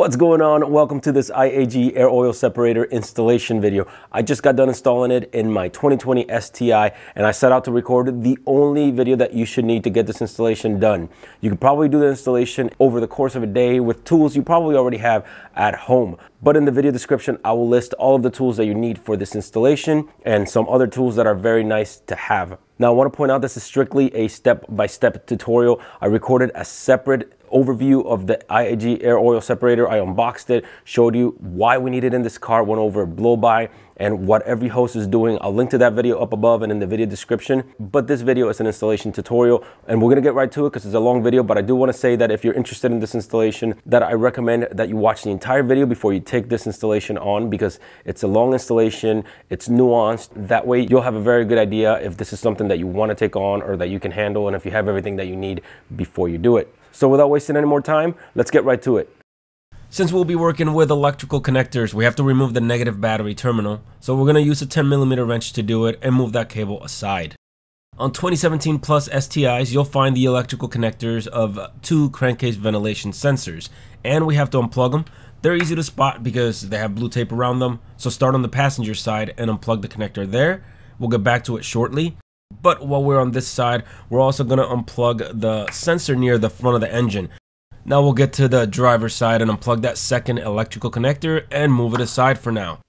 What's going on? Welcome to this IAG air oil separator installation video. I just got done installing it in my 2020 STI and I set out to record the only video that you should need to get this installation done. You can probably do the installation over the course of a day with tools you probably already have at home. But in the video description, I will list all of the tools that you need for this installation and some other tools that are very nice to have. Now, I want to point out this is strictly a step-by-step tutorial. I recorded a separate overview of the IAG air oil separator. I unboxed it, showed you why we need it in this car, went over blow-by and what every host is doing. I'll link to that video up above and in the video description. But this video is an installation tutorial and we're gonna get right to it because it's a long video, but I do wanna say that if you're interested in this installation, that I recommend that you watch the entire video before you take this installation on because it's a long installation, it's nuanced. That way you'll have a very good idea if this is something that you wanna take on or that you can handle and if you have everything that you need before you do it. So without wasting any more time, let's get right to it. Since we'll be working with electrical connectors, we have to remove the negative battery terminal. So we're gonna use a 10mm wrench to do it and move that cable aside. On 2017 Plus STIs, you'll find the electrical connectors of two crankcase ventilation sensors. And we have to unplug them. They're easy to spot because they have blue tape around them. So start on the passenger side and unplug the connector there. We'll get back to it shortly. But while we're on this side, we're also gonna unplug the sensor near the front of the engine. Now we'll get to the driver's side and unplug that second electrical connector and move it aside for now.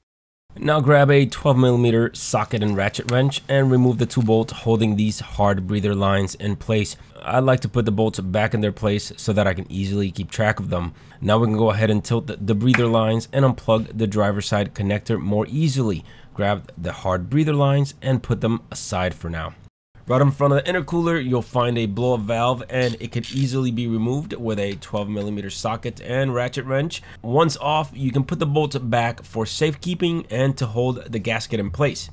Now grab a 12mm socket and ratchet wrench and remove the two bolts holding these hard breather lines in place. I like to put the bolts back in their place so that I can easily keep track of them. Now we can go ahead and tilt the breather lines and unplug the driver's side connector more easily. Grab the hard breather lines and put them aside for now. Right in front of the intercooler, you'll find a blow-up valve and it could easily be removed with a 12mm socket and ratchet wrench. Once off, you can put the bolts back for safekeeping and to hold the gasket in place.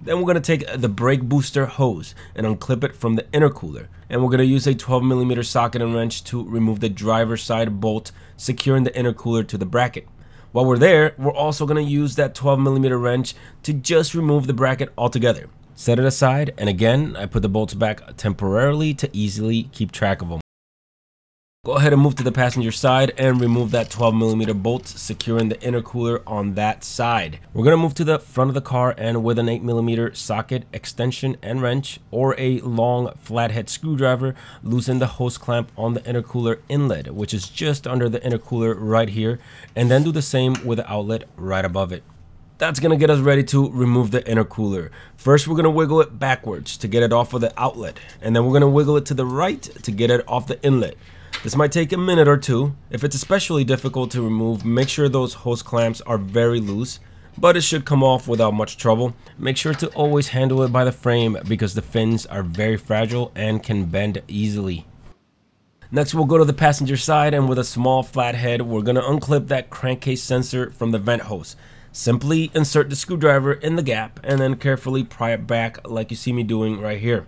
Then we're gonna take the brake booster hose and unclip it from the intercooler. And we're gonna use a 12mm socket and wrench to remove the driver's side bolt, securing the intercooler to the bracket. While we're there, we're also gonna use that 12mm wrench to just remove the bracket altogether. Set it aside, and again, I put the bolts back temporarily to easily keep track of them. Go ahead and move to the passenger side and remove that 12mm bolt, securing the intercooler on that side. We're gonna move to the front of the car and with an 8mm socket, extension, and wrench, or a long flathead screwdriver, loosen the hose clamp on the intercooler inlet, which is just under the intercooler right here, and then do the same with the outlet right above it. That's gonna get us ready to remove the intercooler. First, we're gonna wiggle it backwards to get it off of the outlet, and then we're gonna wiggle it to the right to get it off the inlet. This might take a minute or two. If it's especially difficult to remove, make sure those hose clamps are very loose, but it should come off without much trouble. Make sure to always handle it by the frame because the fins are very fragile and can bend easily. Next, we'll go to the passenger side, and with a small flathead, we're gonna unclip that crankcase sensor from the vent hose. Simply insert the screwdriver in the gap and then carefully pry it back like you see me doing right here.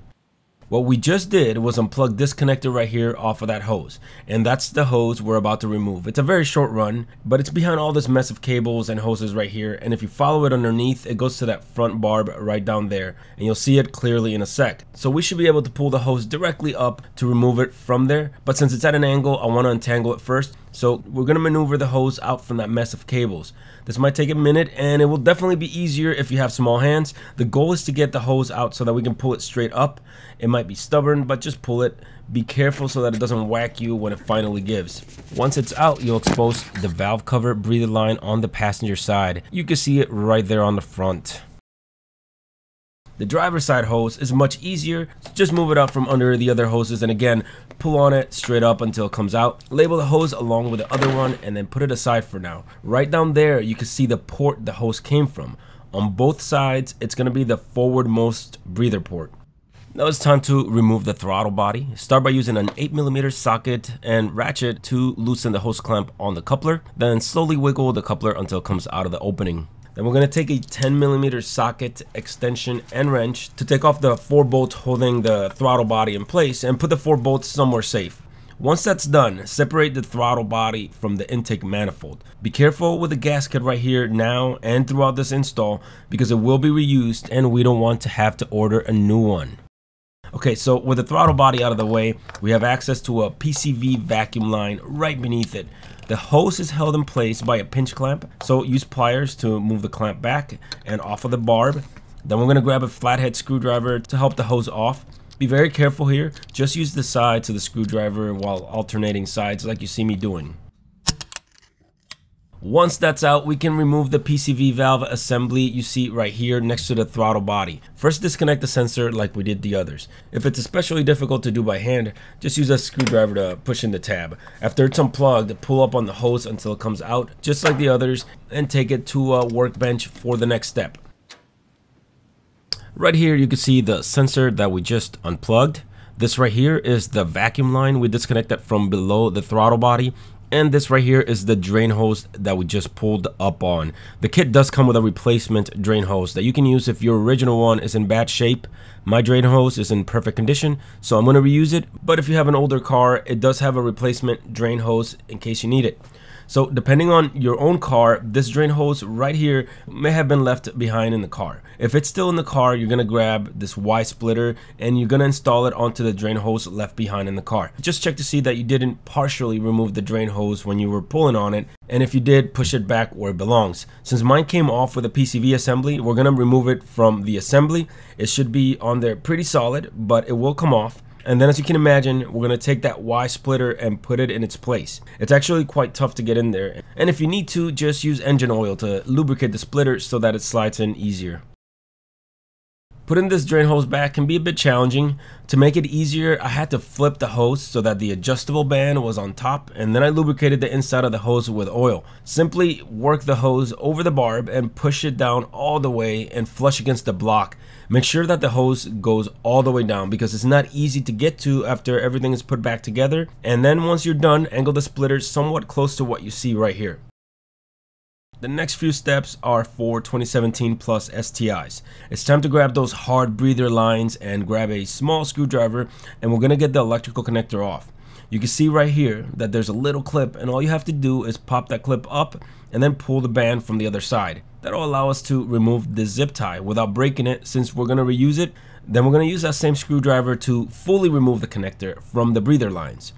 What we just did was unplug this connector right here off of that hose, and that's the hose we're about to remove. It's a very short run, but it's behind all this mess of cables and hoses right here, and if you follow it underneath, it goes to that front barb right down there, and you'll see it clearly in a sec. So we should be able to pull the hose directly up to remove it from there, but since it's at an angle, I want to untangle it first. So we're gonna maneuver the hose out from that mess of cables. This might take a minute and it will definitely be easier if you have small hands. The goal is to get the hose out so that we can pull it straight up. It might be stubborn, but just pull it. Be careful so that it doesn't whack you when it finally gives. Once it's out, you'll expose the valve cover breather line on the passenger side. You can see it right there on the front. The driver's side hose is much easier. Just move it up from under the other hoses and again, pull on it straight up until it comes out. Label the hose along with the other one and then put it aside for now. Right down there, you can see the port the hose came from. On both sides, it's gonna be the forwardmost breather port. Now it's time to remove the throttle body. Start by using an 8mm socket and ratchet to loosen the hose clamp on the coupler. Then slowly wiggle the coupler until it comes out of the opening. Then we're gonna take a 10mm socket, extension, and wrench to take off the 4 bolts holding the throttle body in place and put the 4 bolts somewhere safe. Once that's done, separate the throttle body from the intake manifold. Be careful with the gasket right here now and throughout this install because it will be reused and we don't want to have to order a new one. Okay, so with the throttle body out of the way, we have access to a PCV vacuum line right beneath it. The hose is held in place by a pinch clamp, so use pliers to move the clamp back and off of the barb. Then we're gonna grab a flathead screwdriver to help the hose off. Be very careful here, just use the sides of the screwdriver while alternating sides like you see me doing. Once that's out, we can remove the PCV valve assembly you see right here next to the throttle body. First, disconnect the sensor like we did the others. If it's especially difficult to do by hand, just use a screwdriver to push in the tab. After it's unplugged, pull up on the hose until it comes out, just like the others, and take it to a workbench for the next step. Right here, you can see the sensor that we just unplugged. This right here is the vacuum line we disconnected from below the throttle body. And this right here is the drain hose that we just pulled up on. The kit does come with a replacement drain hose that you can use if your original one is in bad shape. My drain hose is in perfect condition, so I'm gonna reuse it. But if you have an older car, it does have a replacement drain hose in case you need it. So depending on your own car, this drain hose right here may have been left behind in the car. If it's still in the car, you're gonna grab this Y splitter and you're gonna install it onto the drain hose left behind in the car. Just check to see that you didn't partially remove the drain hose when you were pulling on it, and if you did, push it back where it belongs. Since mine came off with a PCV assembly, we're gonna remove it from the assembly. It should be on there pretty solid, but it will come off. And then as you can imagine, we're gonna take that Y splitter and put it in its place. It's actually quite tough to get in there. And if you need to, just use engine oil to lubricate the splitter so that it slides in easier. Putting this drain hose back can be a bit challenging. To make it easier, I had to flip the hose so that the adjustable band was on top, and then I lubricated the inside of the hose with oil. Simply work the hose over the barb and push it down all the way and flush against the block. Make sure that the hose goes all the way down because it's not easy to get to after everything is put back together. And then once you're done, angle the splitter somewhat close to what you see right here. The next few steps are for 2017 plus STIs. It's time to grab those hard breather lines and grab a small screwdriver, and we're gonna get the electrical connector off. You can see right here that there's a little clip, and all you have to do is pop that clip up and then pull the band from the other side. That'll allow us to remove the zip tie without breaking it since we're gonna reuse it. Then we're gonna use that same screwdriver to fully remove the connector from the breather lines.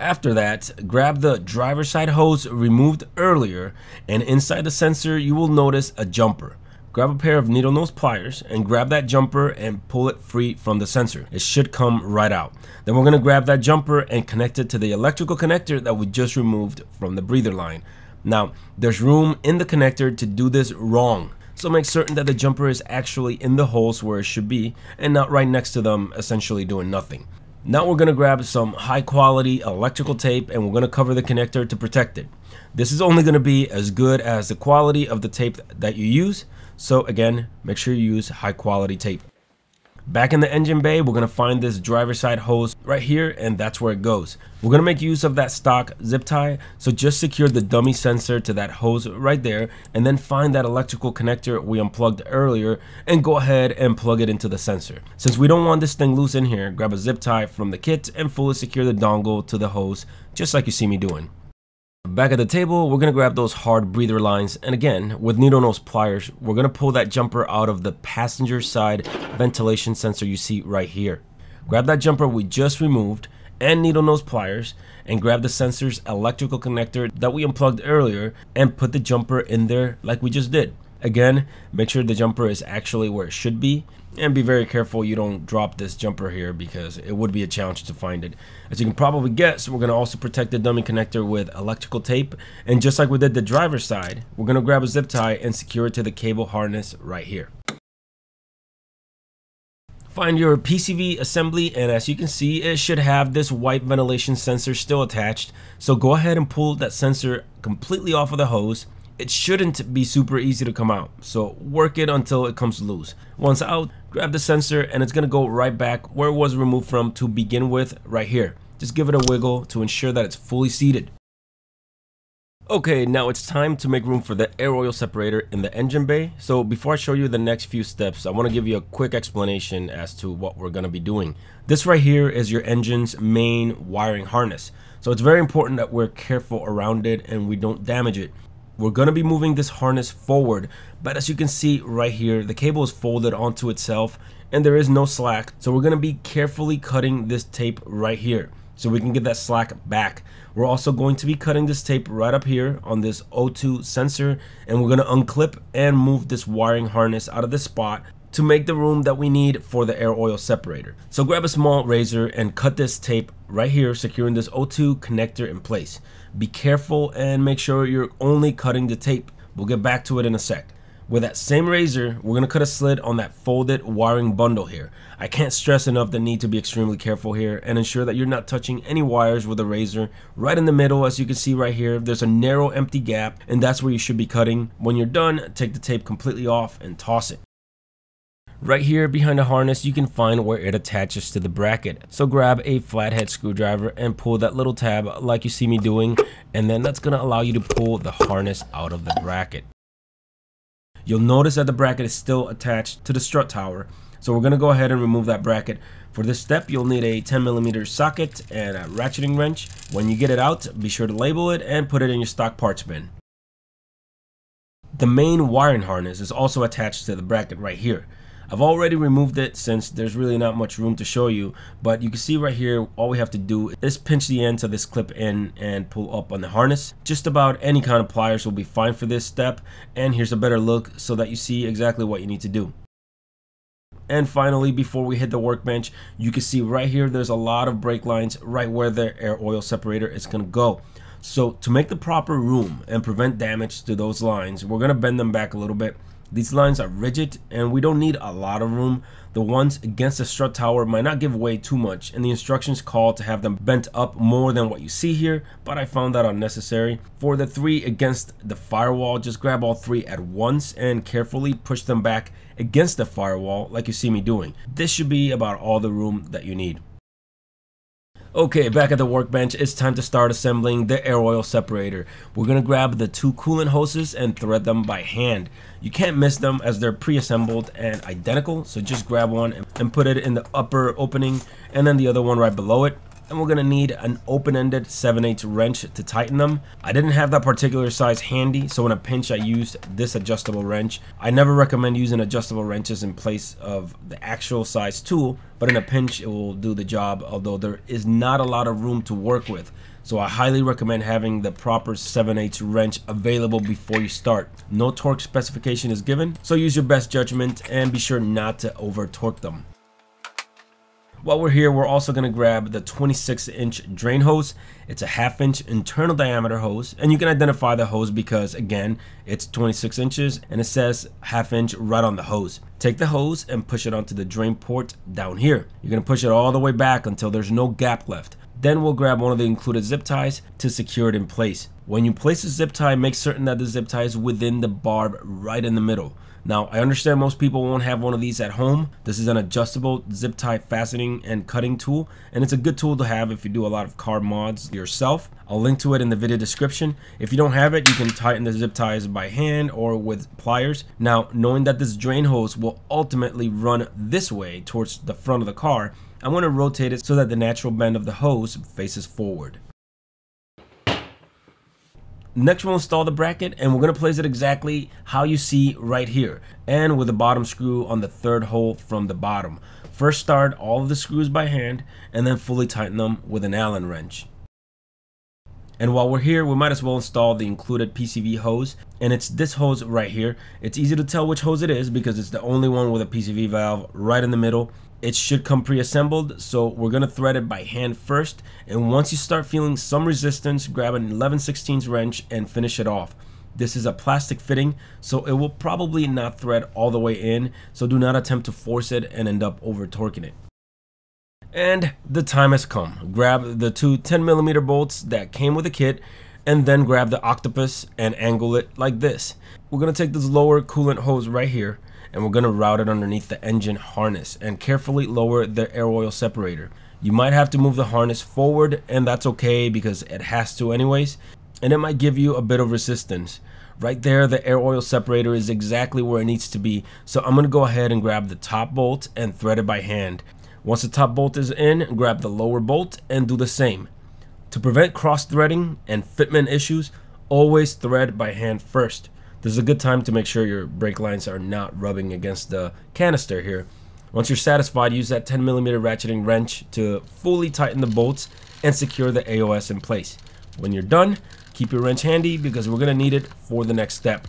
After that, grab the driver side hose removed earlier, and inside the sensor you will notice a jumper. Grab a pair of needle nose pliers and grab that jumper and pull it free from the sensor. It should come right out. Then we're gonna grab that jumper and connect it to the electrical connector that we just removed from the breather line. Now, there's room in the connector to do this wrong, so make certain that the jumper is actually in the holes where it should be and not right next to them, essentially doing nothing. Now we're gonna grab some high quality electrical tape and we're gonna cover the connector to protect it. This is only gonna be as good as the quality of the tape that you use. So again, make sure you use high quality tape. Back in the engine bay, we're gonna find this driver side hose right here, and that's where it goes. We're gonna make use of that stock zip tie, so just secure the dummy sensor to that hose right there, and then find that electrical connector we unplugged earlier, and go ahead and plug it into the sensor. Since we don't want this thing loose in here, grab a zip tie from the kit and fully secure the dongle to the hose, just like you see me doing. Back at the table, we're gonna grab those hard breather lines, and again, with needle nose pliers, we're gonna pull that jumper out of the passenger side ventilation sensor you see right here. Grab that jumper we just removed and needle nose pliers, and grab the sensor's electrical connector that we unplugged earlier and put the jumper in there like we just did. Again, make sure the jumper is actually where it should be, and be very careful you don't drop this jumper here because it would be a challenge to find it. As you can probably guess, we're gonna also protect the dummy connector with electrical tape, and just like we did the driver's side, we're gonna grab a zip tie and secure it to the cable harness right here. Find your PCV assembly, and as you can see, it should have this white ventilation sensor still attached, so go ahead and pull that sensor completely off of the hose. It shouldn't be super easy to come out, so work it until it comes loose. Once out, grab the sensor and it's gonna go right back where it was removed from to begin with, right here. Just give it a wiggle to ensure that it's fully seated. Okay, now it's time to make room for the air oil separator in the engine bay. So before I show you the next few steps, I wanna give you a quick explanation as to what we're gonna be doing. This right here is your engine's main wiring harness. So it's very important that we're careful around it and we don't damage it. We're going to be moving this harness forward, but as you can see right here, the cable is folded onto itself and there is no slack. So we're going to be carefully cutting this tape right here so we can get that slack back. We're also going to be cutting this tape right up here on this O2 sensor, and we're going to unclip and move this wiring harness out of this spot to make the room that we need for the air oil separator. So grab a small razor and cut this tape right here, securing this O2 connector in place. Be careful and make sure you're only cutting the tape. We'll get back to it in a sec. With that same razor, we're gonna cut a slit on that folded wiring bundle here. I can't stress enough the need to be extremely careful here and ensure that you're not touching any wires with a razor. Right in the middle, as you can see right here, there's a narrow empty gap, and that's where you should be cutting. When you're done, take the tape completely off and toss it. Right here behind the harness, you can find where it attaches to the bracket. So grab a flathead screwdriver and pull that little tab like you see me doing, and then that's gonna allow you to pull the harness out of the bracket. You'll notice that the bracket is still attached to the strut tower, so we're gonna go ahead and remove that bracket. For this step, you'll need a 10mm socket and a ratcheting wrench. When you get it out, be sure to label it and put it in your stock parts bin. The main wiring harness is also attached to the bracket right here. I've already removed it since there's really not much room to show you, but you can see right here all we have to do is pinch the ends of this clip in and pull up on the harness. Just about any kind of pliers will be fine for this step, and here's a better look so that you see exactly what you need to do. And finally, before we hit the workbench, you can see right here there's a lot of brake lines right where the air oil separator is going to go. So to make the proper room and prevent damage to those lines, we're going to bend them back a little bit. These lines are rigid and we don't need a lot of room. The ones against the strut tower might not give way too much, and the instructions call to have them bent up more than what you see here, but I found that unnecessary. For the three against the firewall, just grab all three at once and carefully push them back against the firewall like you see me doing. This should be about all the room that you need. Okay, back at the workbench, it's time to start assembling the air oil separator. We're going to grab the two coolant hoses and thread them by hand. You can't miss them as they're pre-assembled and identical, so just grab one and put it in the upper opening and then the other one right below it. And we're going to need an open-ended 7/8 wrench to tighten them. I didn't have that particular size handy, so in a pinch I used this adjustable wrench. I never recommend using adjustable wrenches in place of the actual size tool, but in a pinch it will do the job, although there is not a lot of room to work with. So I highly recommend having the proper 7/8 wrench available before you start. No torque specification is given, so use your best judgment and be sure not to over torque them. While we're here, we're also going to grab the 26-inch drain hose. It's a 1/2-inch internal diameter hose, and you can identify the hose because, again, it's 26 inches and it says 1/2 inch right on the hose. Take the hose and push it onto the drain port down here. You're going to push it all the way back until there's no gap left. Then we'll grab one of the included zip ties to secure it in place. When you place the zip tie, make certain that the zip tie is within the barb right in the middle. Now, I understand most people won't have one of these at home. This is an adjustable zip tie fastening and cutting tool, and it's a good tool to have if you do a lot of car mods yourself. I'll link to it in the video description. If you don't have it, you can tighten the zip ties by hand or with pliers. Now, knowing that this drain hose will ultimately run this way towards the front of the car, I want to rotate it so that the natural bend of the hose faces forward. Next, we'll install the bracket, and we're going to place it exactly how you see right here, and with the bottom screw on the third hole from the bottom. First, start all of the screws by hand and then fully tighten them with an Allen wrench. And while we're here, we might as well install the included PCV hose, and it's this hose right here. It's easy to tell which hose it is because it's the only one with a PCV valve right in the middle. It should come pre-assembled, so we're going to thread it by hand first, and once you start feeling some resistance, grab an 11/16 wrench and finish it off. This is a plastic fitting, so it will probably not thread all the way in, so do not attempt to force it and end up over torquing it. And the time has come. Grab the two 10mm bolts that came with the kit, and then grab the octopus and angle it like this. We're going to take this lower coolant hose right here, and we're going to route it underneath the engine harness and carefully lower the air oil separator. You might have to move the harness forward, and that's okay because it has to anyways, and it might give you a bit of resistance. Right there, the air oil separator is exactly where it needs to be, so I'm going to go ahead and grab the top bolt and thread it by hand. Once the top bolt is in, grab the lower bolt and do the same. To prevent cross-threading and fitment issues, always thread by hand first. This is a good time to make sure your brake lines are not rubbing against the canister here. Once you're satisfied, use that 10mm ratcheting wrench to fully tighten the bolts and secure the AOS in place. When you're done, keep your wrench handy because we're going to need it for the next step.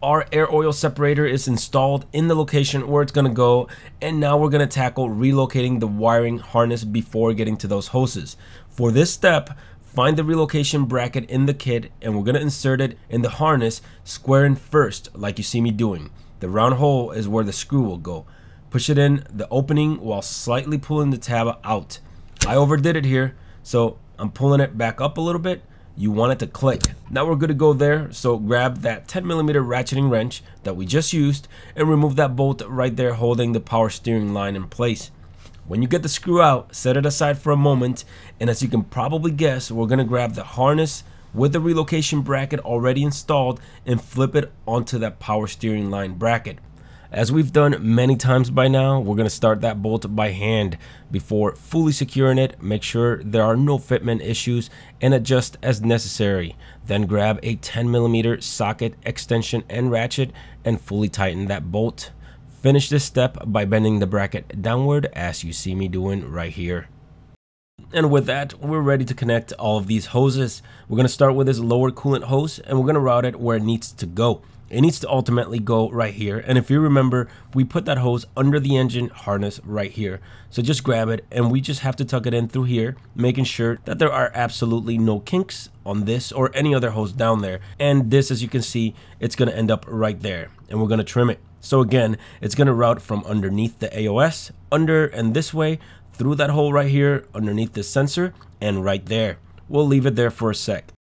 Our air oil separator is installed in the location where it's going to go, and now we're going to tackle relocating the wiring harness before getting to those hoses. For this step, find the relocation bracket in the kit and we're going to insert it in the harness square in first, like you see me doing. The round hole is where the screw will go. Push it in the opening while slightly pulling the tab out. I overdid it here, so I'm pulling it back up a little bit. You want it to click. Now we're good to go there, so grab that 10mm ratcheting wrench that we just used and remove that bolt right there holding the power steering line in place. When you get the screw out, set it aside for a moment, and as you can probably guess, we're going to grab the harness with the relocation bracket already installed and flip it onto that power steering line bracket. As we've done many times by now, we're going to start that bolt by hand. Before fully securing it, make sure there are no fitment issues and adjust as necessary. Then grab a 10mm socket extension and ratchet and fully tighten that bolt. Finish this step by bending the bracket downward as you see me doing right here. And with that, we're ready to connect all of these hoses. We're going to start with this lower coolant hose and we're going to route it where it needs to go. It needs to ultimately go right here, and if you remember, we put that hose under the engine harness right here. So just grab it and we just have to tuck it in through here, making sure that there are absolutely no kinks on this or any other hose down there. And this, as you can see, it's going to end up right there and we're going to trim it. So again, it's going to route from underneath the AOS, under and this way, through that hole right here, underneath the sensor, and right there. We'll leave it there for a sec.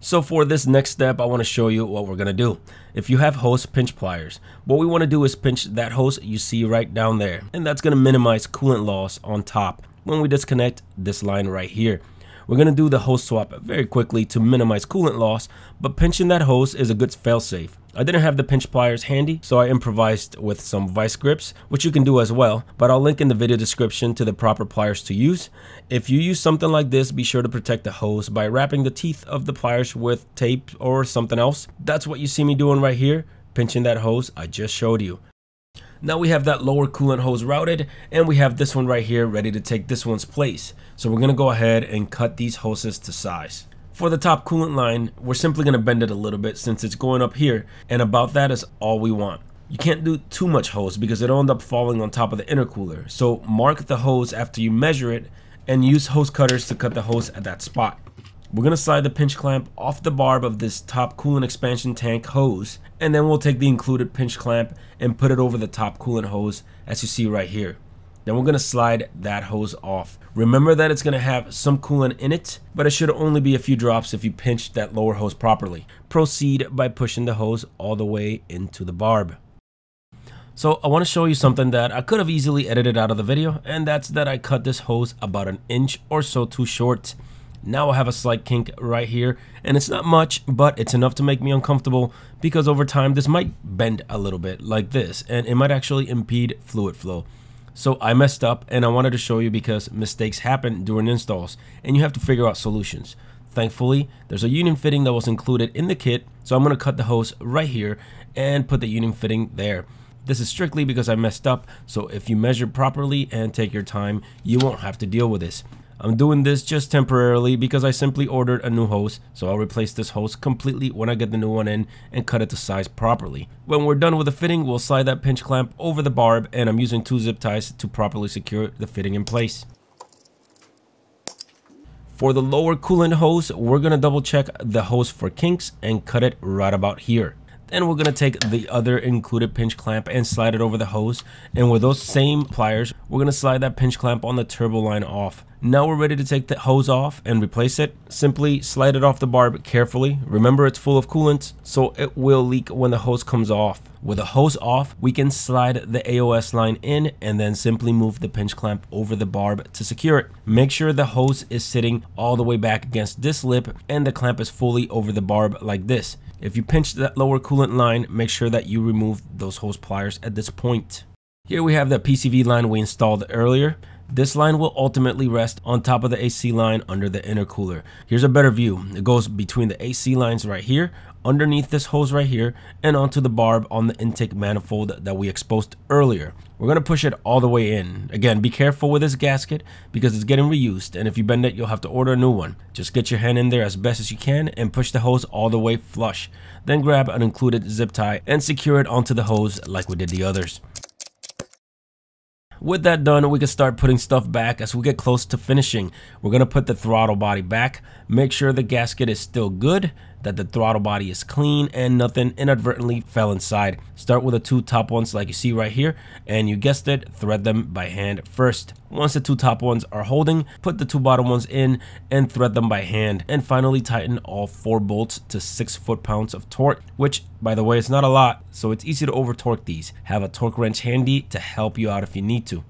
So for this next step, I want to show you what we're going to do. If you have hose pinch pliers, what we want to do is pinch that hose you see right down there. And that's going to minimize coolant loss on top when we disconnect this line right here. We're going to do the hose swap very quickly to minimize coolant loss, but pinching that hose is a good fail-safe. I didn't have the pinch pliers handy, so I improvised with some vice grips, which you can do as well, but I'll link in the video description to the proper pliers to use. If you use something like this, be sure to protect the hose by wrapping the teeth of the pliers with tape or something else. That's what you see me doing right here, pinching that hose I just showed you. Now we have that lower coolant hose routed, and we have this one right here ready to take this one's place. So we're going to go ahead and cut these hoses to size. For the top coolant line, we're simply going to bend it a little bit since it's going up here, and about that is all we want. You can't do too much hose because it'll end up falling on top of the intercooler, so mark the hose after you measure it and use hose cutters to cut the hose at that spot. We're going to slide the pinch clamp off the barb of this top coolant expansion tank hose, and then we'll take the included pinch clamp and put it over the top coolant hose as you see right here. Then we're going to slide that hose off. Remember that it's going to have some coolant in it, but it should only be a few drops if you pinch that lower hose properly. Proceed by pushing the hose all the way into the barb. So I want to show you something that I could have easily edited out of the video, and that's that I cut this hose about an inch or so too short. Now I have a slight kink right here, and it's not much, but it's enough to make me uncomfortable because over time this might bend a little bit like this, and it might actually impede fluid flow. So I messed up and I wanted to show you because mistakes happen during installs and you have to figure out solutions. Thankfully, there's a union fitting that was included in the kit, so I'm going to cut the hose right here and put the union fitting there. This is strictly because I messed up, so if you measure properly and take your time, you won't have to deal with this. I'm doing this just temporarily because I simply ordered a new hose, so I'll replace this hose completely when I get the new one in and cut it to size properly. When we're done with the fitting, we'll slide that pinch clamp over the barb, and I'm using 2 zip ties to properly secure the fitting in place. For the lower coolant hose, we're going to double check the hose for kinks and cut it right about here. Then we're going to take the other included pinch clamp and slide it over the hose, and with those same pliers, we're going to slide that pinch clamp on the turbo line off. Now we're ready to take the hose off and replace it. Simply slide it off the barb carefully. Remember, it's full of coolant, so it will leak when the hose comes off. With the hose off, we can slide the AOS line in and then simply move the pinch clamp over the barb to secure it. Make sure the hose is sitting all the way back against this lip and the clamp is fully over the barb like this. If you pinch that lower coolant line, make sure that you remove those hose pliers at this point. Here we have that PCV line we installed earlier. This line will ultimately rest on top of the AC line under the intercooler. Here's a better view. It goes between the AC lines right here, underneath this hose right here, and onto the barb on the intake manifold that we exposed earlier. We're going to push it all the way in. Again, be careful with this gasket because it's getting reused, and if you bend it, you'll have to order a new one. Just get your hand in there as best as you can and push the hose all the way flush. Then grab an included zip tie and secure it onto the hose like we did the others. With that done, we can start putting stuff back as we get close to finishing. We're going to put the throttle body back, make sure the gasket is still good, that the throttle body is clean, and nothing inadvertently fell inside. Start with the two top ones like you see right here, and you guessed it, thread them by hand first. Once the two top ones are holding, put the two bottom ones in and thread them by hand, and finally tighten all four bolts to 6 foot-pounds of torque, which, by the way, is not a lot, so it's easy to over torque these. Have a torque wrench handy to help you out if you need to.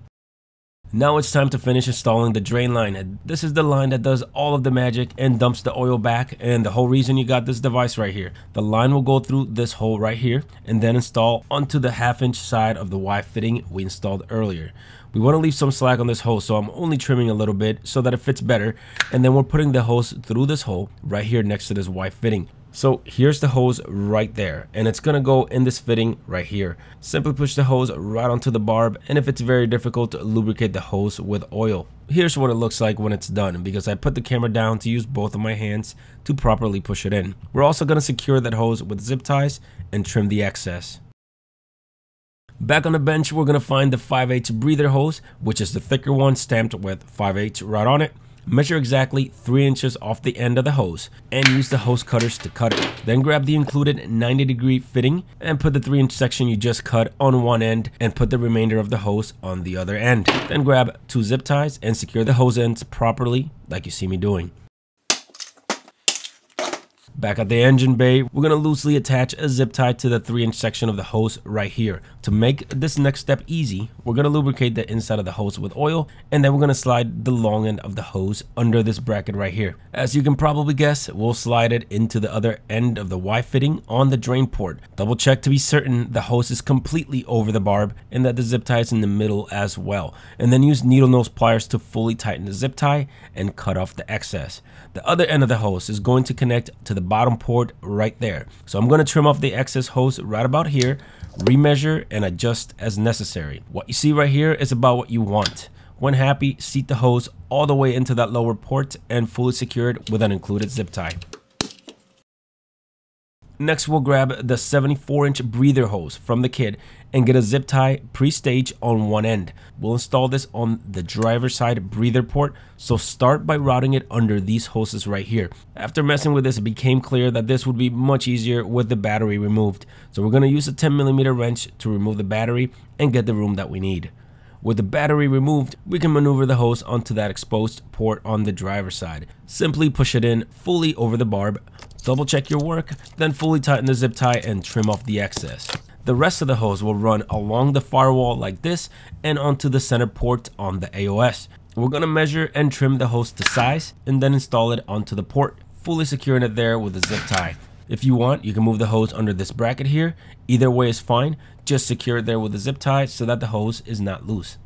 Now it's time to finish installing the drain line. This is the line that does all of the magic and dumps the oil back, and the whole reason you got this device right here. The line will go through this hole right here and then install onto the 1/2-inch side of the Y fitting we installed earlier. We want to leave some slack on this hose, so I'm only trimming a little bit so that it fits better, and then we're putting the hose through this hole right here next to this Y fitting. So here's the hose right there, and it's going to go in this fitting right here. Simply push the hose right onto the barb, and if it's very difficult, lubricate the hose with oil. Here's what it looks like when it's done, because I put the camera down to use both of my hands to properly push it in. We're also going to secure that hose with zip ties and trim the excess. Back on the bench, we're going to find the 5/8 breather hose, which is the thicker one stamped with 5/8 right on it. Measure exactly 3 inches off the end of the hose and use the hose cutters to cut it. Then grab the included 90-degree fitting and put the 3-inch section you just cut on one end and put the remainder of the hose on the other end. Then grab 2 zip ties and secure the hose ends properly like you see me doing. Back at the engine bay, we're going to loosely attach a zip tie to the 3-inch section of the hose right here. To make this next step easy, we're going to lubricate the inside of the hose with oil, and then we're going to slide the long end of the hose under this bracket right here. As you can probably guess, we'll slide it into the other end of the Y fitting on the drain port. Double check to be certain the hose is completely over the barb and that the zip tie is in the middle as well. And then use needle nose pliers to fully tighten the zip tie and cut off the excess. The other end of the hose is going to connect to the bottom port right there. So I'm going to trim off the excess hose right about here, remeasure, and adjust as necessary. What you see right here is about what you want. When happy, seat the hose all the way into that lower port and fully secure it with an included zip tie. Next, we'll grab the 74-inch breather hose from the kit and get a zip tie pre-stage on one end. We'll install this on the driver's side breather port, so start by routing it under these hoses right here. After messing with this, it became clear that this would be much easier with the battery removed. So we're going to use a 10mm wrench to remove the battery and get the room that we need. With the battery removed, we can maneuver the hose onto that exposed port on the driver's side. Simply push it in fully over the barb, double check your work, then fully tighten the zip tie and trim off the excess. The rest of the hose will run along the firewall like this and onto the center port on the AOS. We're going to measure and trim the hose to size and then install it onto the port, fully securing it there with a zip tie. If you want, you can move the hose under this bracket here. Either way is fine. Just secure it there with a zip tie so that the hose is not loose.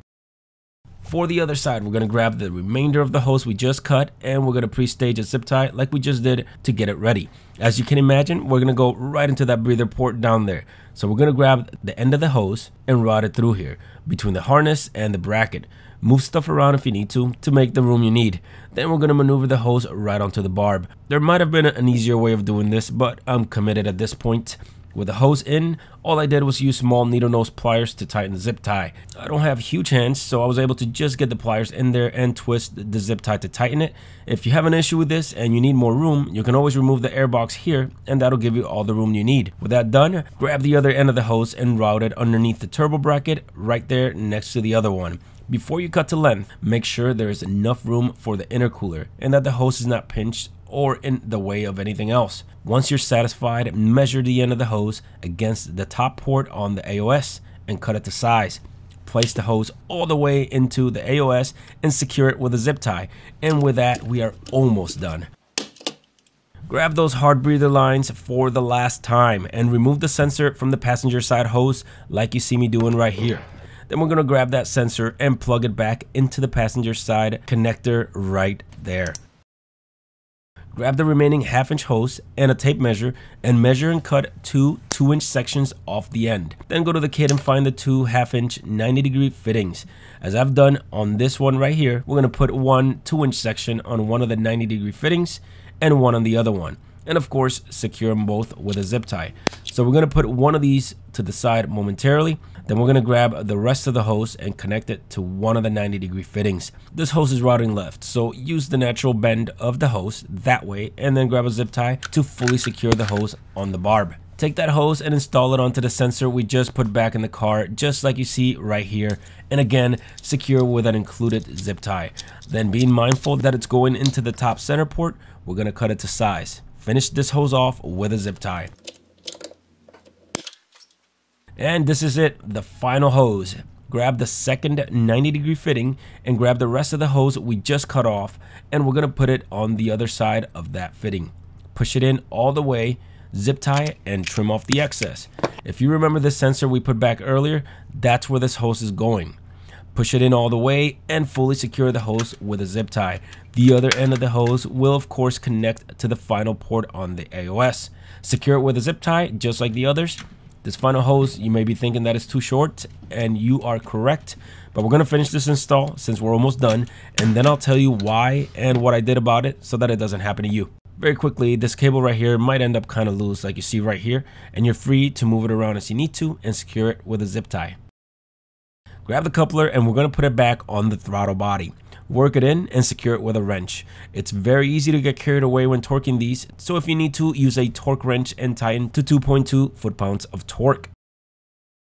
For the other side, we're going to grab the remainder of the hose we just cut, and we're going to pre-stage a zip tie like we just did to get it ready. As you can imagine, we're going to go right into that breather port down there. So we're going to grab the end of the hose and route it through here between the harness and the bracket. Move stuff around if you need to make the room you need. Then we're going to maneuver the hose right onto the barb. There might have been an easier way of doing this, but I'm committed at this point. With the hose in, all I did was use small needle nose pliers to tighten the zip tie. I don't have huge hands, so I was able to just get the pliers in there and twist the zip tie to tighten it. If you have an issue with this and you need more room, you can always remove the air box here, and that'll give you all the room you need. With that done, grab the other end of the hose and route it underneath the turbo bracket right there next to the other one. Before you cut to length, make sure there is enough room for the intercooler and that the hose is not pinched or in the way of anything else. Once you're satisfied, measure the end of the hose against the top port on the AOS and cut it to size. Place the hose all the way into the AOS and secure it with a zip tie. And with that, we are almost done. Grab those hard breather lines for the last time and remove the sensor from the passenger side hose like you see me doing right here. Then we're gonna grab that sensor and plug it back into the passenger side connector right there. Grab the remaining half-inch hose and a tape measure and measure and cut two 2-inch sections off the end. Then go to the kit and find the two half-inch 90-degree fittings. As I've done on this one right here, we're gonna put one 2-inch section on one of the 90-degree fittings and one on the other one. And of course, secure them both with a zip tie. So we're gonna put one of these to the side momentarily. Then we're gonna grab the rest of the hose and connect it to one of the 90-degree fittings. This hose is routing left, so use the natural bend of the hose that way, and then grab a zip tie to fully secure the hose on the barb. Take that hose and install it onto the sensor we just put back in the car, just like you see right here, and again, secure with an included zip tie. Then, being mindful that it's going into the top center port, we're gonna cut it to size. Finish this hose off with a zip tie. And this is it, the final hose. Grab the second 90-degree fitting and grab the rest of the hose we just cut off, and we're gonna put it on the other side of that fitting. Push it in all the way, zip tie, and trim off the excess. If you remember the sensor we put back earlier, that's where this hose is going. Push it in all the way and fully secure the hose with a zip tie. The other end of the hose will of course connect to the final port on the AOS. Secure it with a zip tie just like the others. This final hose, you may be thinking that it's too short, and you are correct, but we're gonna finish this install since we're almost done, and then I'll tell you why and what I did about it so that it doesn't happen to you. Very quickly, this cable right here might end up kind of loose like you see right here, and you're free to move it around as you need to and secure it with a zip tie. Grab the coupler and we're gonna put it back on the throttle body. Work it in and secure it with a wrench. It's very easy to get carried away when torquing these, so if you need to, use a torque wrench and tighten to 2.2 foot-pounds of torque.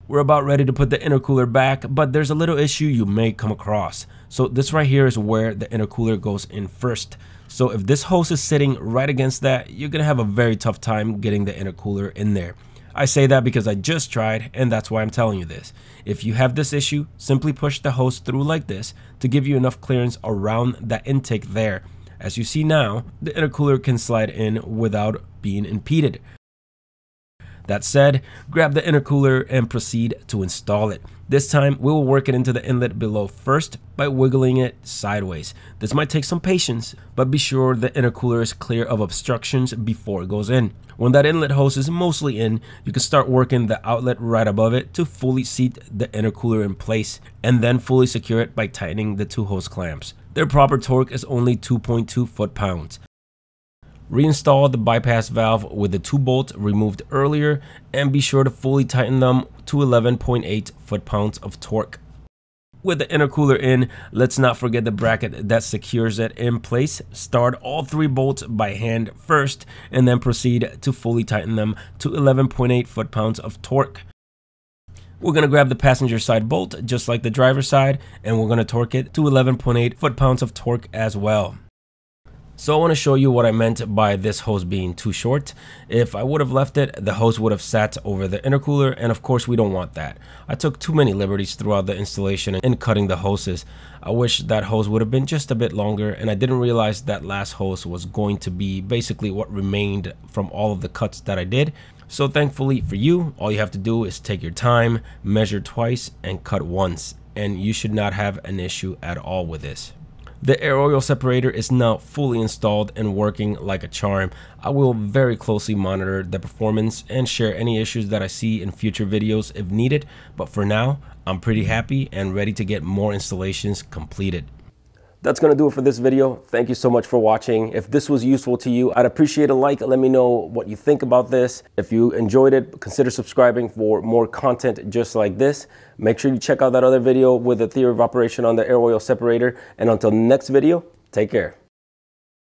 We're about ready to put the intercooler back, but there's a little issue you may come across. So this right here is where the intercooler goes in first. So if this hose is sitting right against that, you're gonna have a very tough time getting the intercooler in there. I say that because I just tried, and that's why I'm telling you this. If you have this issue, simply push the hose through like this to give you enough clearance around that intake there. As you see now, the intercooler can slide in without being impeded. That said, grab the intercooler and proceed to install it. This time, we will work it into the inlet below first by wiggling it sideways. This might take some patience, but be sure the intercooler is clear of obstructions before it goes in. When that inlet hose is mostly in, you can start working the outlet right above it to fully seat the intercooler in place, and then fully secure it by tightening the two hose clamps. Their proper torque is only 2.2 foot-pounds. Reinstall the bypass valve with the two bolts removed earlier, and be sure to fully tighten them to 11.8 foot-pounds of torque. With the intercooler in, let's not forget the bracket that secures it in place. Start all three bolts by hand first, and then proceed to fully tighten them to 11.8 foot-pounds of torque. We're gonna grab the passenger side bolt, just like the driver's side, and we're gonna torque it to 11.8 foot-pounds of torque as well. So I want to show you what I meant by this hose being too short. If I would have left it, the hose would have sat over the intercooler, and of course we don't want that. I took too many liberties throughout the installation in cutting the hoses. I wish that hose would have been just a bit longer, and I didn't realize that last hose was going to be basically what remained from all of the cuts that I did. So thankfully for you, all you have to do is take your time, measure twice, and cut once, and you should not have an issue at all with this. The air oil separator is now fully installed and working like a charm. I will very closely monitor the performance and share any issues that I see in future videos if needed, but for now, I'm pretty happy and ready to get more installations completed. That's gonna do it for this video. Thank you so much for watching. If this was useful to you, I'd appreciate a like. Let me know what you think about this. If you enjoyed it, consider subscribing for more content just like this. Make sure you check out that other video with the theory of operation on the air oil separator. And until next video, take care.